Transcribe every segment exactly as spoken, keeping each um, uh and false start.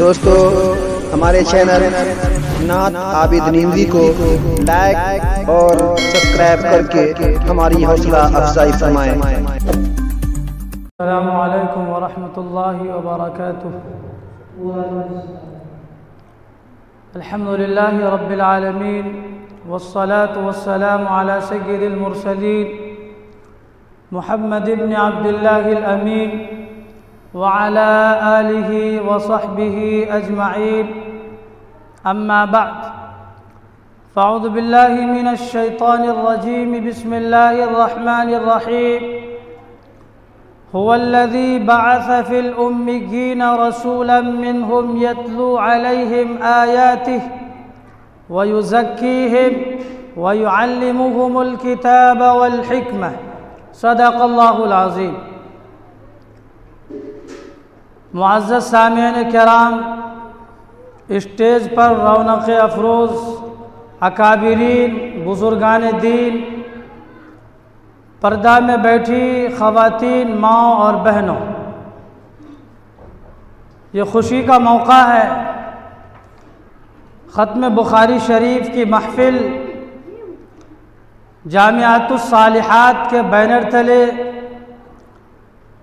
دوستو ہمارے چینل نعت عابد نیموی کو لائک اور سبسکرائب کر کے ہماری حوصلہ افزائی فرمائیں۔ السلام علیکم ورحمۃ اللہ وبرکاتہ۔ الحمد للہ رب العالمین والصلاة والسلام على سید المرسلین محمد بن عبد اللہ الامین وعلى آله وصحبه أجمعين، أما بعد، فأعوذ بالله من الشيطان الرجيم، بسم الله الرحمن الرحيم، هو الذي بعث في الأميين رسولا منهم يتلو عليهم آياته ويزكيهم ويعلمهم الكتاب والحكمة، صدق الله العظيم۔ معزز سامعین کرام، اسٹیج پر رونق افروز اکابرین، بزرگان دین، پردہ میں بیٹھی خواتین، ماں اور بہنوں، یہ خوشی کا موقع ہے۔ ختم بخاری شریف کی محفل جامعۃ الصالحات کے بینر تلے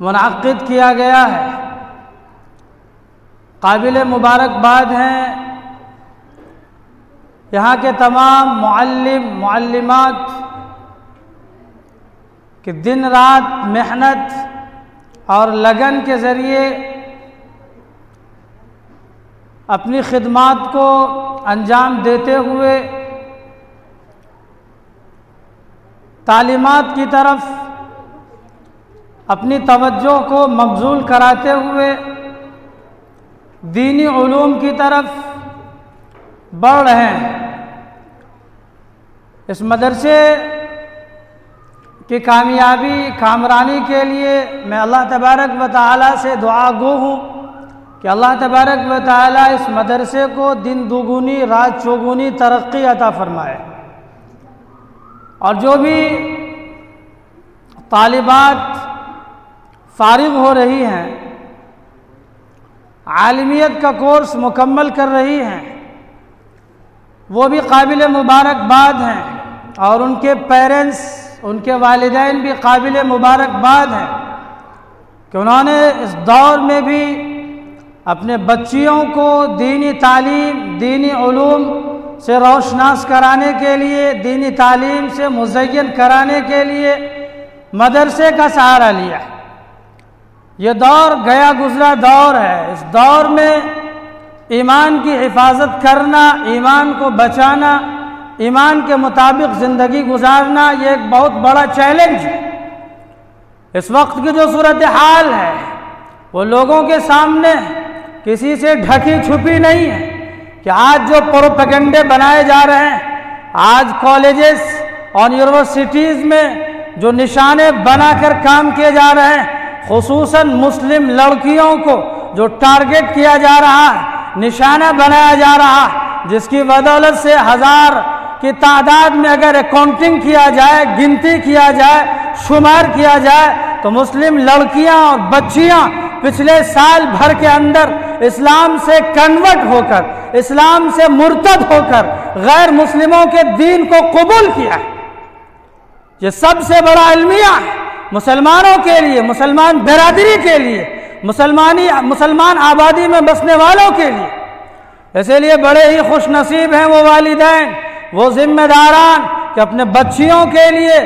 منعقد کیا گیا ہے۔ قابل مبارکباد ہیں یہاں کے تمام معلم معلمات کہ دن رات محنت اور لگن کے ذریعے اپنی خدمات کو انجام دیتے ہوئے تعلیمات کی طرف اپنی توجہ کو مبذول کراتے ہوئے دینی علوم کی طرف بڑھ رہے ہیں۔ اس مدرسے کی کامیابی کامرانی کے لیے میں اللہ تبارک و تعالیٰ سے دعا گو ہوں کہ اللہ تبارک و تعالیٰ اس مدرسے کو دن دوگنی رات چوگنی ترقی عطا فرمائے، اور جو بھی طالبات فارغ ہو رہی ہیں، عالمیت کا کورس مکمل کر رہی ہیں، وہ بھی قابل مبارکباد ہیں، اور ان کے پیرنٹس، ان کے والدین بھی قابل مبارکباد ہیں کہ انہوں نے اس دور میں بھی اپنے بچیوں کو دینی تعلیم، دینی علوم سے روشناس کرانے کے لیے، دینی تعلیم سے مزین کرانے کے لیے مدرسے کا سہارا لیا ہے۔ یہ دور گیا گزرا دور ہے، اس دور میں ایمان کی حفاظت کرنا، ایمان کو بچانا، ایمان کے مطابق زندگی گزارنا، یہ ایک بہت بڑا چیلنج ہے۔ اس وقت کی جو صورتحال ہے وہ لوگوں کے سامنے کسی سے ڈھکی چھپی نہیں ہے کہ آج جو پروپیگنڈے بنائے جا رہے ہیں، آج کالجز اور یونیورسٹیز میں جو نشانے بنا کر کام کیے جا رہے ہیں، خصوصاً مسلم لڑکیوں کو جو ٹارگٹ کیا جا رہا ہے، نشانہ بنایا جا رہا ہے، جس کی بدولت سے ہزار کی تعداد میں اگر اکاؤنٹنگ کیا جائے، گنتی کیا جائے، شمار کیا جائے تو مسلم لڑکیاں اور بچیاں پچھلے سال بھر کے اندر اسلام سے کنورٹ ہو کر، اسلام سے مرتد ہو کر غیر مسلموں کے دین کو قبول کیا ہے۔ یہ سب سے بڑا المیہ ہے مسلمانوں کے لیے، مسلمان برادری کے لیے، مسلمانی مسلمان آبادی میں بسنے والوں کے لیے۔ اسی لیے بڑے ہی خوش نصیب ہیں وہ والدین، وہ ذمہ داران کہ اپنے بچیوں کے لیے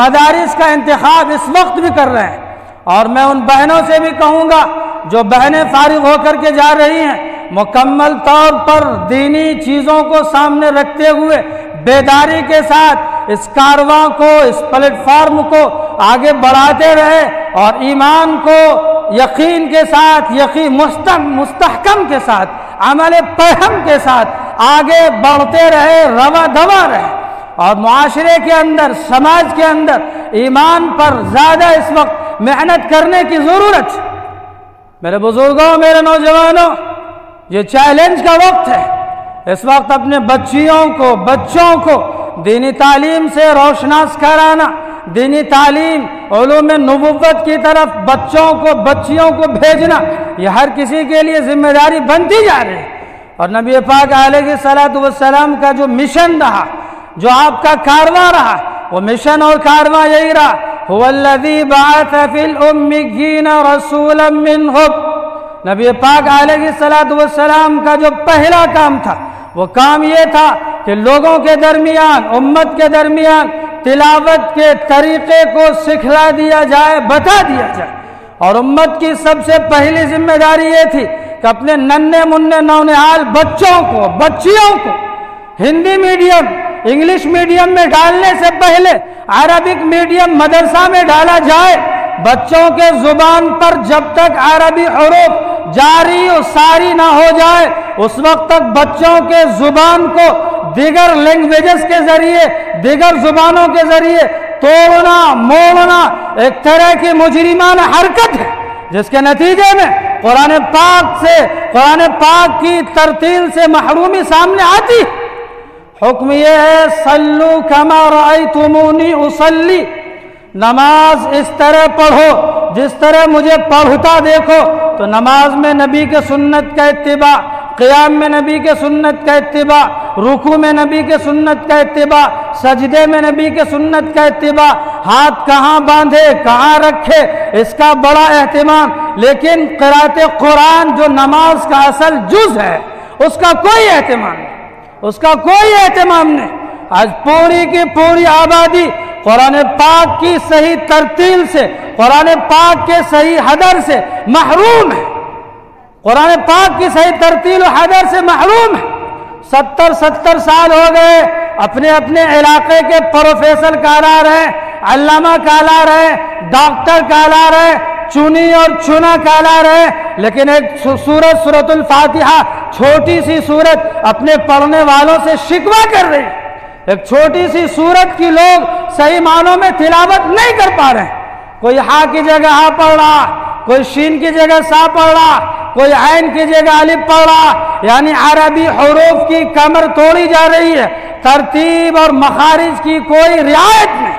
مدارس کا انتخاب اس وقت بھی کر رہے ہیں۔ اور میں ان بہنوں سے بھی کہوں گا جو بہنیں فارغ ہو کر کے جا رہی ہیں، مکمل طور پر دینی چیزوں کو سامنے رکھتے ہوئے بیداری کے ساتھ اس کارواں کو، اس پلیٹ فارم کو آگے بڑھاتے رہے، اور ایمان کو یقین کے ساتھ، یقین مستحکم کے ساتھ، عمل پہم کے ساتھ آگے بڑھتے رہے، روا دوا رہے، اور معاشرے کے اندر، سماج کے اندر ایمان پر زیادہ اس وقت محنت کرنے کی ضرورت ہے۔ میرے بزرگوں، میرے نوجوانوں، یہ چیلنج کا وقت ہے۔ اس وقت اپنے بچیوں کو، بچوں کو دینی تعلیم سے روشناس کرانا، دینی تعلیم علوم نبوت کی طرف بچوں کو بچیوں کو بھیجنا یہ ہر کسی کے لیے ذمہ داری بنتی جا رہی ہے. اور نبی پاک علیہ الصلوۃ والسلام کا جو مشن رہا، جو آپ کا کارواں رہا، وہ مشن اور کارواں یہی رہا، هو الذی بعث فی الأمیین رسولا منہم. نبی پاک علیہ الصلوۃ والسلام کا جو پہلا کام تھا وہ کام یہ تھا کہ لوگوں کے درمیان، امت کے درمیان تلاوت کے طریقے کو سکھلا دیا جائے، بتا دیا جائے. اور امت کی سب سے پہلی ذمہ داری یہ تھی کہ اپنے ننے منے نونہال بچوں کو بچیوں کو ہندی میڈیم انگلش میڈیم میں ڈالنے سے پہلے عربک میڈیم مدرسہ میں ڈالا جائے. بچوں کے زبان پر جب تک عربی حروف جاری و ساری نہ ہو جائے اس وقت تک بچوں کے زبان کو دیگر لینگویجز کے ذریعے، دیگر زبانوں کے ذریعے توڑنا موڑنا ایک طرح کی مجرمانہ حرکت ہے، جس کے نتیجے میں قرآن پاک سے، قرآن پاک کی ترتیل سے محرومی سامنے آتی. حکم یہ ہے صلو کما رأیتمونی اصلی، نماز اس طرح پڑھو جس طرح مجھے پڑھتا دیکھو. تو نماز میں نبی کے سنت کا اتباع، قیام میں نبی کے سنت کا اتباع، رکوع میں نبی کے سنت کا اتباع، سجدے میں نبی کے سنت کا اتباع، ہاتھ کہاں باندھے کہاں رکھے اس کا بڑا اہتمام. لیکن قرأت قرآن جو نماز کا اصل جز ہے اس کا کوئی اہتمام نہیں، اس کا کوئی اہتمام نہیں. آج پوری کی پوری آبادی قرآن پاک کی صحیح ترتیل سے، قرآن پاک کے صحیح حدر سے محروم ہے، قرآن پاک کی صحیح ترتیل و حدر سے محروم ہے. ستر ستر سال ہو گئے اپنے اپنے علاقے کے پروفیسر کہلا رہے، علامہ کہلا رہے، ڈاکٹر کہلا رہے، چنی اور چنا کہلا رہے، لیکن ایک سورت سورت الفاتحہ چھوٹی سی سورت اپنے پڑھنے والوں سے شکوہ کر رہے ہیں. ایک چھوٹی سی سورت کی لوگ صحیح معنوں میں تلاوت نہیں کر پا رہے. کوئی ہا کی جگہ ہا پڑھ رہا، کوئی شین کی جگہ سا پڑھ رہا، کوئی عین کی جگہ الف پڑھ رہا. یعنی عربی حروف کی کمر توڑی جا رہی ہے، ترتیب اور مخارج کی کوئی رعایت نہیں.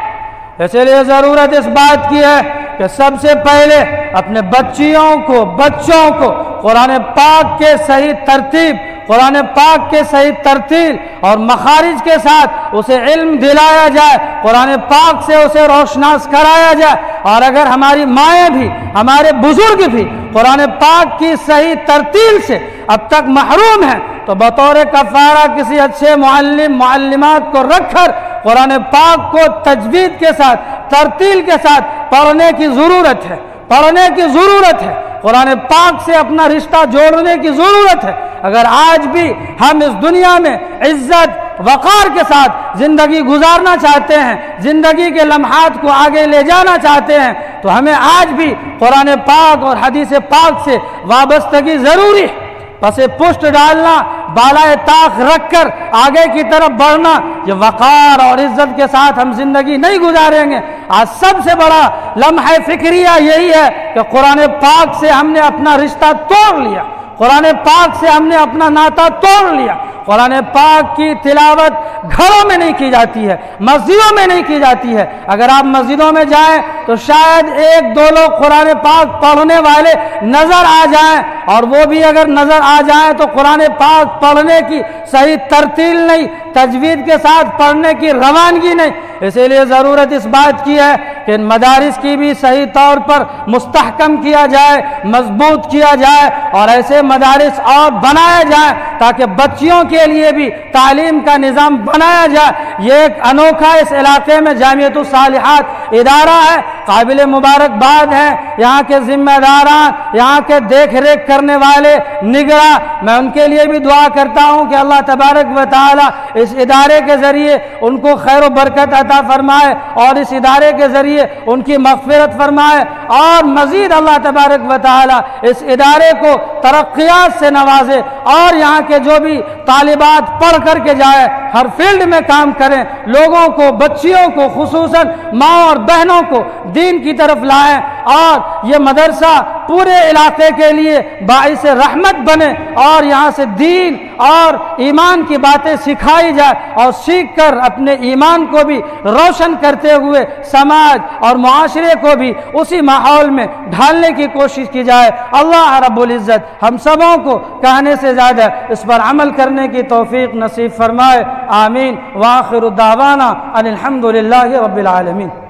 اس لیے ضرورت اس بات کی ہے کہ سب سے پہلے اپنے بچیوں کو بچوں کو قرآن پاک کے صحیح ترتیب، قرآن پاک کے صحیح ترتیل اور مخارج کے ساتھ اسے علم دلایا جائے، قرآن پاک سے اسے روشناس کرایا جائے. اور اگر ہماری مائیں بھی، ہمارے بزرگ بھی قرآن پاک کی صحیح ترتیل سے اب تک محروم ہیں تو بطور کفارہ کسی اچھے معلم معلمات کو رکھ کر قرآن پاک کو تجوید کے ساتھ، ترتیل کے ساتھ پڑھنے کی ضرورت ہے، پڑھنے کی ضرورت ہے، قرآن پاک سے اپنا رشتہ جوڑنے کی ضرورت ہے. اگر آج بھی ہم اس دنیا میں عزت وقار کے ساتھ زندگی گزارنا چاہتے ہیں، زندگی کے لمحات کو آگے لے جانا چاہتے ہیں تو ہمیں آج بھی قرآن پاک اور حدیث پاک سے وابستگی ضروری ہے. پس پشت ڈالنا، بالائے طاق رکھ کر آگے کی طرف بڑھنا، یہ وقار اور عزت کے ساتھ ہم زندگی نہیں گزاریں گے. آج سب سے بڑا لمحہ فکریہ یہی ہے کہ قرآن پاک سے ہم نے اپنا رشتہ توڑ لیا، قرآن پاک سے ہم نے اپنا ناطہ توڑ لیا. قرآن پاک کی تلاوت گھروں میں نہیں کی جاتی ہے، مسجدوں میں نہیں کی جاتی ہے. اگر آپ مسجدوں میں جائیں تو شاید ایک دو لوگ قرآن پاک پڑھنے والے نظر آ جائیں، اور وہ بھی اگر نظر آ جائیں تو قرآن پاک پڑھنے کی صحیح ترتیل نہیں، تجوید کے ساتھ پڑھنے کی روانگی نہیں. اسی لیے ضرورت اس بات کی ہے کہ ان مدارس کی بھی صحیح طور پر مستحکم کیا جائے، مضبوط کیا جائے، اور ایسے مدارس اور بنایا جائے تاکہ بچیوں کے لیے بھی تعلیم کا نظام بنایا جائے. یہ ایک انوکھا اس علاقے میں جامعۃ الصالحات ادارہ ہے، قابل مبارکباد ہے. یہاں کے ذمہ داران، یہاں کے دیکھ ریکھ کرنے والے نگراں، میں ان کے لیے بھی دعا کرتا ہوں کہ اللہ تبارک و تعالیٰ اس ادارے کے ذریعے ان کو خیر و برکت عطا فرمائے، اور اس ادارے کے ذریعے ان کی مغفرت فرمائے، اور مزید اللہ تبارک و تعالیٰ اس ادارے کو ترقیات سے نوازے. اور یہاں کے جو بھی طالبات پڑھ کر کے جائے ہر فیلڈ میں کام کریں، لوگوں کو، بچیوں کو، خصوصاً ماں اور بہنوں کو دین کی طرف لائیں. اور یہ مدرسہ پورے علاقے کے لیے باعث رحمت بنے اور یہاں سے دین اور ایمان کی باتیں سکھائی جائے اور سیکھ کر اپنے ایمان کو بھی روشن کرتے ہوئے سماج اور معاشرے کو بھی اسی ماحول میں ڈھالنے کی کوشش کی جائے۔ اللہ رب العزت ہم سبوں کو کہنے سے زیادہ اس پر عمل کرنے کی توفیق نصیب فرمائے، آمین۔ وآخر دعوانا ان الحمد للہ رب العالمین۔